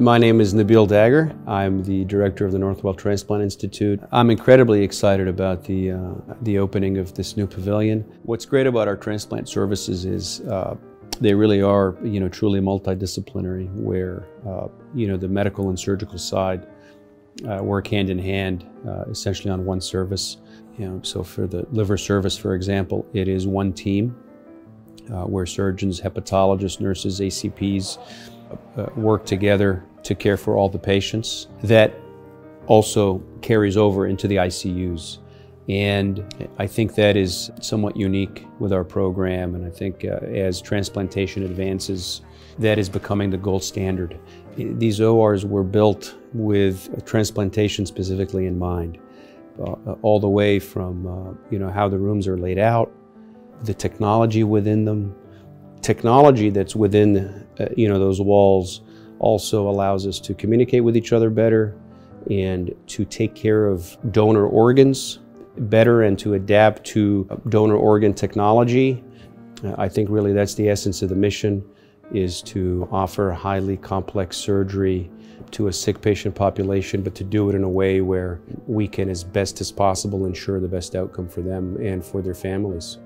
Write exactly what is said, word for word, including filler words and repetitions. My name is Nabil Dagher. I'm the director of the Northwell Transplant Institute. I'm incredibly excited about the, uh, the opening of this new pavilion. What's great about our transplant services is uh, they really are, you know, truly multidisciplinary, where, uh, you know, the medical and surgical side uh, work hand in hand, uh, essentially on one service. You know, so for the liver service, for example, it is one team uh, where surgeons, hepatologists, nurses, A C Ps, Uh, work together to care for all the patients. That also carries over into the I C Us. And I think that is somewhat unique with our program. And I think uh, as transplantation advances, that is becoming the gold standard. These O Rs were built with transplantation specifically in mind, uh, all the way from uh, you know, how the rooms are laid out, the technology within them. Technology that's within uh, you know, those walls also allows us to communicate with each other better and to take care of donor organs better and to adapt to donor organ technology. Uh, I think really that's the essence of the mission, is to offer highly complex surgery to a sick patient population, but to do it in a way where we can, as best as possible, ensure the best outcome for them and for their families.